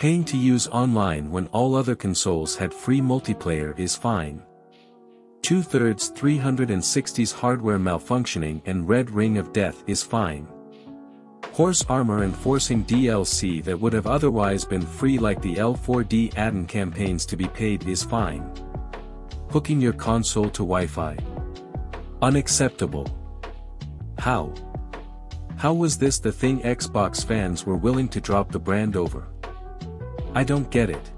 Paying to use online when all other consoles had free multiplayer is fine. Two-thirds 360's hardware malfunctioning and Red Ring of Death is fine. Horse armor and forcing DLC that would have otherwise been free, like the L4D add-in campaigns, to be paid is fine. Hooking your console to Wi-Fi. Unacceptable. How? How was this the thing Xbox fans were willing to drop the brand over? I don't get it.